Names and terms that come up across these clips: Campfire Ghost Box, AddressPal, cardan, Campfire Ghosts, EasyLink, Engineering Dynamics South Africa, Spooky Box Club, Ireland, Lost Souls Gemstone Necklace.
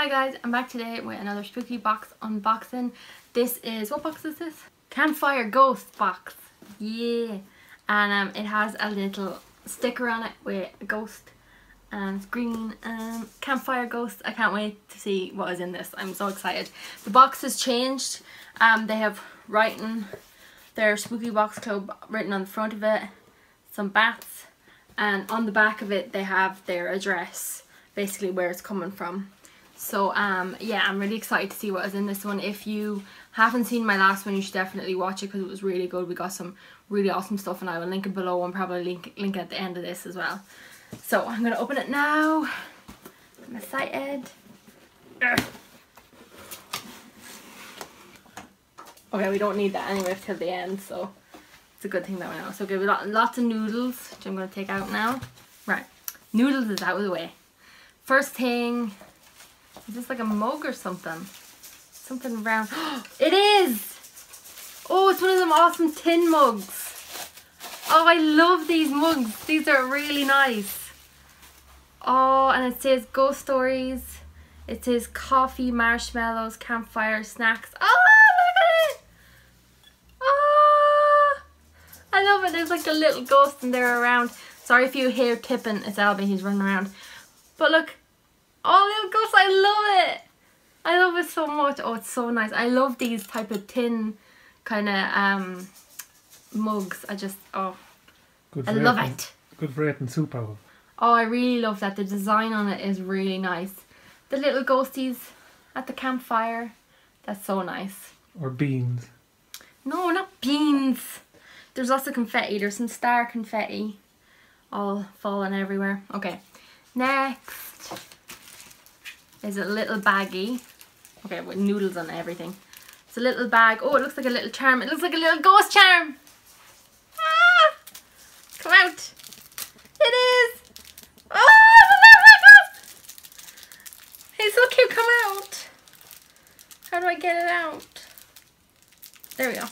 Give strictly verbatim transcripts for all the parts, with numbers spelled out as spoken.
Hi guys, I'm back today with another Spooky Box unboxing. This is, what box is this? Campfire Ghost Box. Yeah. And um, it has a little sticker on it with a ghost and it's green. Um, Campfire Ghost. I can't wait to see what is in this. I'm so excited. The box has changed. Um, they have writing, their Spooky Box Club written on the front of it. Some bats. And on the back of it they have their address. Basically where it's coming from. So um yeah, I'm really excited to see what is in this one. If you haven't seen my last one, you should definitely watch it because it was really good. We got some really awesome stuff and I will link it below and probably link, link it at the end of this as well. So I'm going to open it now. I'm excited. Ugh. Okay, we don't need that anyway till the end, so it's a good thing that we know. So okay, we got lots of noodles, which I'm going to take out now. Right, noodles is out of the way. First thing... Is this like a mug or something? Something round. It is! Oh, it's one of them awesome tin mugs. Oh, I love these mugs. These are really nice. Oh, and it says ghost stories. It says coffee, marshmallows, campfire, snacks. Oh, look at it! Oh, I love it. There's like a little ghost and they're around. Sorry if you hear tipping. It's Albie. He's running around. But look. Oh, little ghost, I love it! I love it so much. Oh, it's so nice. I love these type of tin kind of um, mugs. I just, oh, good I love rating. it. Good for eating soup out of. Oh, I really love that. The design on it is really nice. The little ghosties at the campfire. That's so nice. Or beans. No, not beans. There's lots of confetti. There's some star confetti. All falling everywhere. Okay, next. Is a little baggie, okay, with noodles on everything. It's a little bag. Oh, it looks like a little charm. It looks like a little ghost charm. Ah, come out. It is. Oh, my God. He's so cute. Come out. How do I get it out? There we go.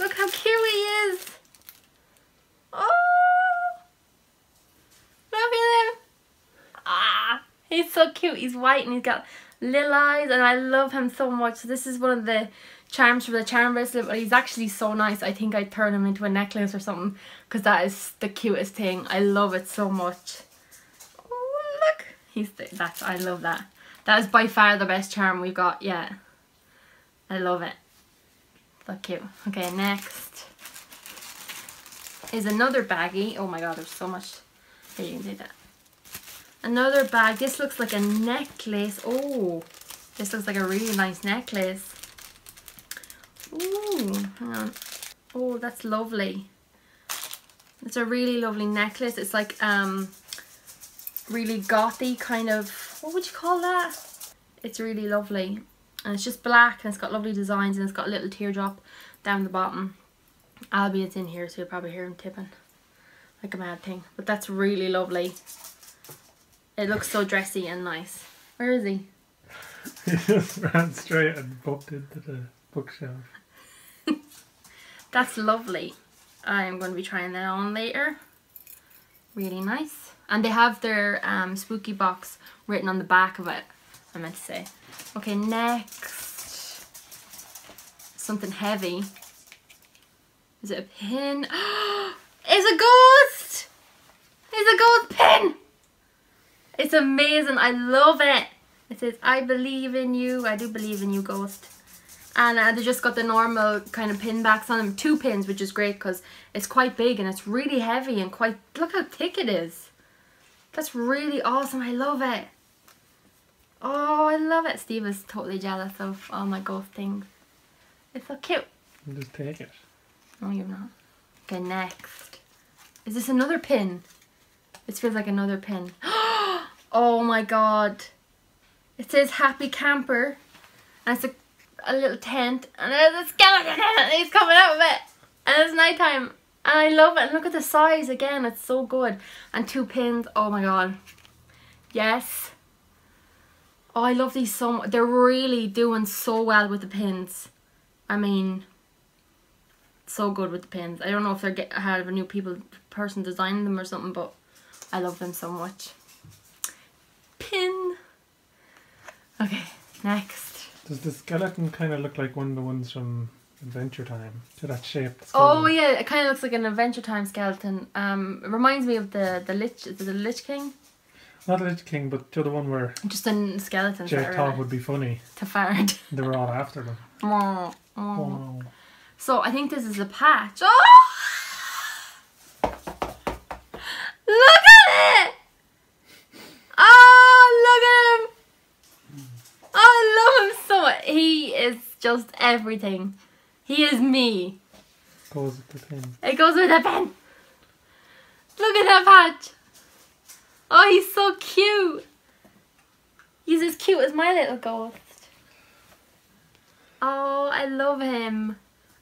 Look how cute he is. Oh, love him. He's so cute, he's white and he's got little eyes and I love him so much. So this is one of the charms from the charm bracelet, but he's actually so nice. I think I'd turn him into a necklace or something because that is the cutest thing. I love it so much. Oh, look. He's the, that's, I love that. That is by far the best charm we've got yet. I love it. So cute. Okay, next is another baggie. Oh my God, there's so much. Here, you can do that. Another bag. This looks like a necklace. Oh, this looks like a really nice necklace. Ooh, hang on. Oh, that's lovely. It's a really lovely necklace. It's like um, really gothy kind of. What would you call that? It's really lovely, and it's just black, and it's got lovely designs, and it's got a little teardrop down the bottom. Albie is in here, so you'll probably hear him tipping like a mad thing. But that's really lovely. It looks so dressy and nice. Where is he? He just ran straight and bumped into the bookshelf. That's lovely. I'm going to be trying that on later. Really nice. And they have their um, spooky box written on the back of it, I meant to say. Okay, next. Something heavy. Is it a pin? It's a ghost! It's a ghost pin! It's amazing. I love it. It says, I believe in you. I do believe in you, ghost. And uh, they just got the normal kind of pin backs on them. Two pins, which is great because it's quite big and it's really heavy and quite... Look how thick it is. That's really awesome. I love it. Oh, I love it. Steve is totally jealous of all my ghost things. It's so cute. You just take it. No, you're not. Okay, next. Is this another pin? This feels like another pin. Oh my God. It says Happy Camper. And it's a, a little tent. And there's a skeleton in it and he's coming out of it. And it's nighttime. And I love it. And look at the size again. It's so good. And two pins. Oh my God. Yes. Oh, I love these so much. They're really doing so well with the pins. I mean, so good with the pins. I don't know if they're getting ahead of a new people person designing them or something, but I love them so much. Pin. Okay, next. Does the skeleton kind of look like one of the ones from Adventure Time? To that shape. Oh yeah, it kind of looks like an Adventure Time skeleton. Um, it reminds me of the the Lich, is it the Lich King? Not the Lich King, but the other one where just a skeleton. Jake thought would be funny. Tafard. They were all after them. Oh, oh. Oh. So I think this is a patch. Oh! Look at it! Oh, look at him! Oh, I love him so. He is just everything. He is me. It goes with the pen. It goes with the pen. Look at that patch. Oh, he's so cute. He's as cute as my little ghost. Oh, I love him.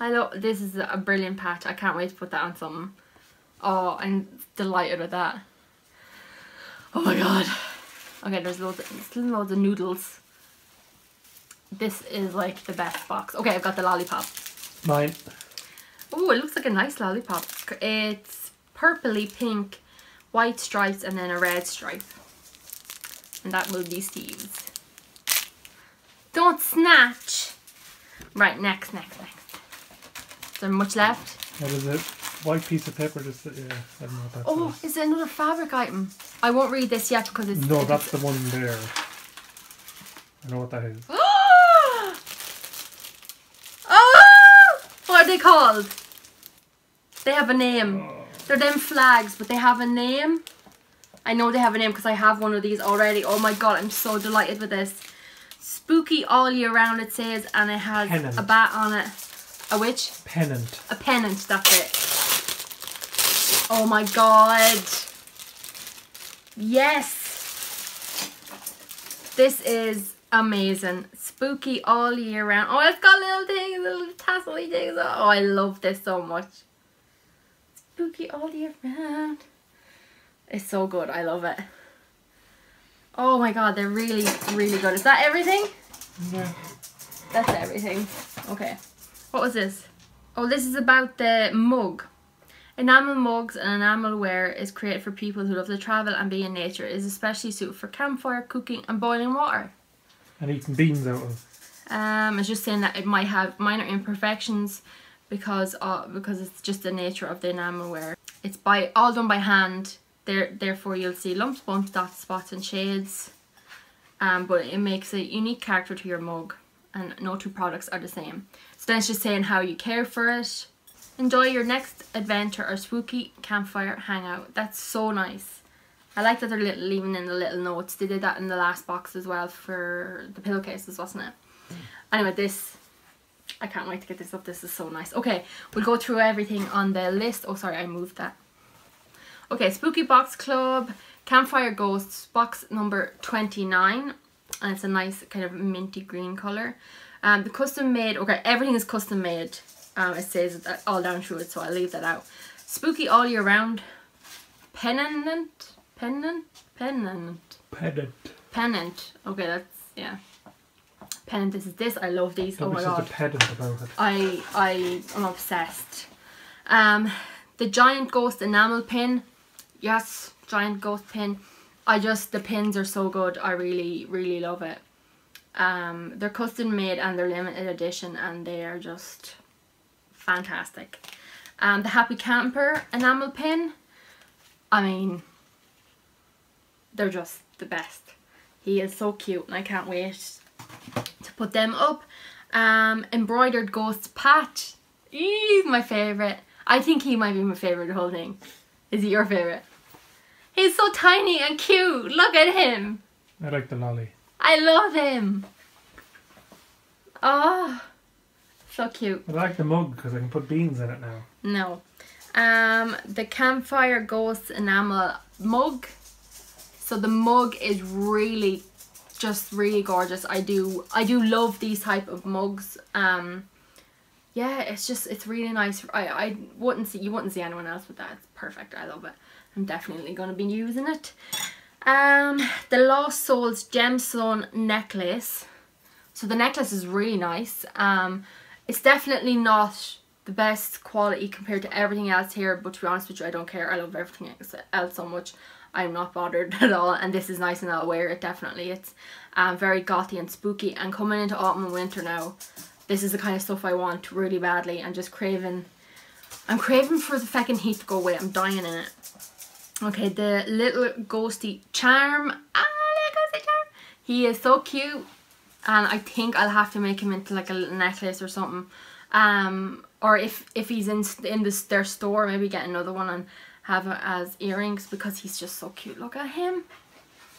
I love. This is a brilliant patch. I can't wait to put that on something. Oh, I'm delighted with that. Oh my god. Okay, there's loads of, still loads of noodles. This is like the best box. Okay, I've got the lollipop. Mine. Oh, it looks like a nice lollipop. It's purpley pink, white stripes, and then a red stripe. And that will be Steve's. Don't snatch. Right, next, next, next. Is there much left? What is it? White piece of paper, just, yeah, I don't know what that oh, is. Oh, is it another fabric item? I won't read this yet because it's... No, that's the one there. I know what that is. Oh! Oh! What are they called? They have a name. Oh. They're them flags, but they have a name. I know they have a name because I have one of these already. Oh my god, I'm so delighted with this. Spooky all year round, it says, and it has pennant. A bat on it. A which? Pennant. A pennant, that's it. Oh my god. Yes. This is amazing. Spooky all year round. Oh, it's got little things, little tassel-y things. Oh, I love this so much. Spooky all year round. It's so good. I love it. Oh my god, they're really, really good. Is that everything? Yeah. That's everything. Okay. What was this? Oh, this is about the mug. Enamel mugs and enamelware is created for people who love to travel and be in nature. It is especially suited for campfire, cooking and boiling water. And eating beans out of. Um, it's just saying that it might have minor imperfections because uh, because it's just the nature of the enamelware. It's by all done by hand. There, therefore you'll see lumps, bumps, dots, spots and shades. Um, but it makes a unique character to your mug. And no two products are the same. So then it's just saying how you care for it. Enjoy your next adventure or spooky campfire hangout. That's so nice. I like that they're little, leaving in the little notes. They did that in the last box as well for the pillowcases, wasn't it? Anyway, this, I can't wait to get this up. This is so nice. Okay, we'll go through everything on the list. Oh, sorry, I moved that. Okay, Spooky Box Club, Campfire Ghosts, box number twenty-nine. And it's a nice kind of minty green colour. Um, the custom made, okay, everything is custom made. Um, it says that all down through it, so I'll leave that out. Spooky all year round. Pennant? Pennant? Pennant. Pennant. Pennant. Okay, that's, yeah. Pennant, this is this. I love these. Oh my god. Pennant about it. I, I am obsessed. Um, the giant ghost enamel pin. Yes, giant ghost pin. I just, the pins are so good. I really, really love it. Um, they're custom made and they're limited edition and they are just... fantastic. Um, the Happy Camper enamel pin. I mean, they're just the best. He is so cute and I can't wait to put them up. Um, embroidered Ghost patch. He's my favourite. I think he might be my favourite the whole thing. Is he your favourite? He's so tiny and cute. Look at him. I like the lolly. I love him. Oh. So cute. I like the mug because I can put beans in it now. No. Um, the Campfire Ghost enamel mug. So the mug is really, just really gorgeous. I do, I do love these type of mugs. Um, yeah, it's just, it's really nice. I, I wouldn't see, you wouldn't see anyone else with that. It's perfect. I love it. I'm definitely going to be using it. Um, the Lost Souls Gemstone Necklace. So the necklace is really nice. Um... It's definitely not the best quality compared to everything else here, but to be honest with you, I don't care. I love everything else so much. I'm not bothered at all, and this is nice and I'll wear it definitely. It's um, very gothy and spooky, and coming into autumn and winter now, this is the kind of stuff I want really badly. I'm just craving, I'm craving for the feckin' heat to go away. I'm dying in it. Okay, the little ghosty charm. Ah, little ghosty charm. He is so cute, and I think I'll have to make him into like a little necklace or something. Um, or if if he's in in this their store, maybe get another one and have it as earrings, because he's just so cute. Look at him.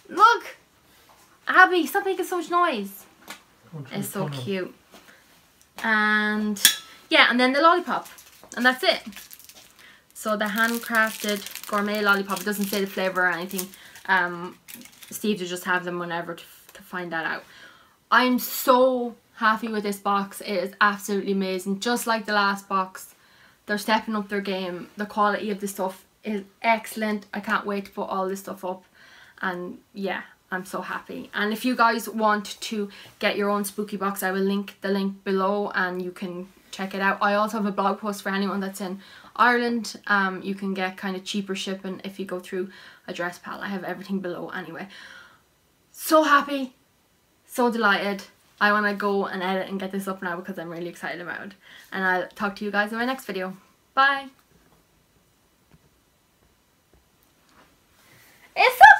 Look, Abby, stop making so much noise. It's so cute. And yeah, and then the lollipop, and that's it. So the handcrafted gourmet lollipop. It doesn't say the flavor or anything. Um, Steve will just have them whenever to, to find that out. I'm so happy with this box. It is absolutely amazing. Just like the last box, they're stepping up their game. The quality of the stuff is excellent. I can't wait to put all this stuff up, and yeah, I'm so happy. And if you guys want to get your own spooky box, I will link the link below and you can check it out. I also have a blog post for anyone that's in Ireland. Um, you can get kind of cheaper shipping if you go through AddressPal. I have everything below anyway. So happy, so delighted. I want to go and edit and get this up now because I'm really excited about it. And I'll talk to you guys in my next video. Bye! It's so